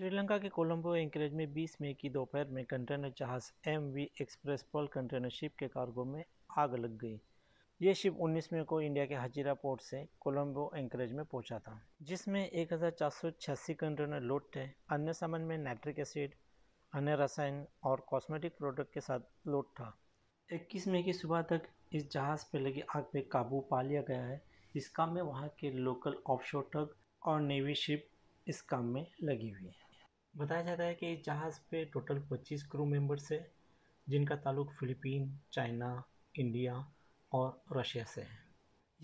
श्रीलंका के कोलंबो एंकरेज में 20 मई की दोपहर में कंटेनर जहाज MV express pearl container ship के कार्गो में आग लग गई। ये शिप 19 मई को इंडिया के हजीरा पोर्ट से कोलंबो एंकरेज में पहुंचा था, जिसमें 1486 कंटेनर लोड थे। अन्य सामान में नाइट्रिक एसिड, अन्य रसायन और कॉस्मेटिक प्रोडक्ट के साथ लोड था। 21 मई की सुबह तक इस जहाज़ पर लगी आग पर काबू पा लिया गया है। इस काम में वहाँ के लोकल ऑफशोर ट्रक और नेवी शिप इस काम में लगी हुई है। बताया जाता है कि इस जहाज़ पे टोटल 25 क्रू मेंबर्स हैं, जिनका ताल्लुक फिलीपीन, चाइना, इंडिया और रशिया से है।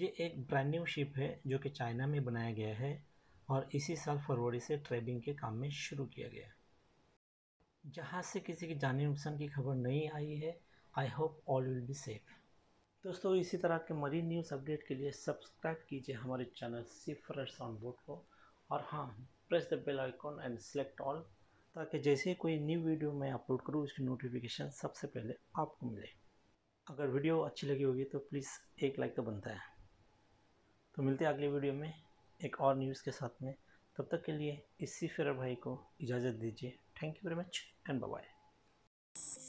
ये एक ब्रांड न्यू शिप है जो कि चाइना में बनाया गया है और इसी साल फरवरी से ट्रेडिंग के काम में शुरू किया गया है। जहाज़ से किसी की जानी नुकसान की खबर नहीं आई है। I hope all will be safe. दोस्तों, इसी तरह के मरीन न्यूज़ अपडेट के लिए सब्सक्राइब कीजिए हमारे चैनल C-Fresh साउंड बोर्ड को, और हाँ, press the bell icon and select all, ताकि जैसे ही कोई न्यू वीडियो मैं अपलोड करूँ उसकी नोटिफिकेशन सबसे पहले आपको मिले। अगर वीडियो अच्छी लगी होगी तो प्लीज़ एक लाइक तो बनता है। तो मिलते हैं अगले वीडियो में एक और न्यूज़ के साथ में। तब तक के लिए इसी C-Fresh भाई को इजाज़त दीजिए। Thank you very much and bye bye.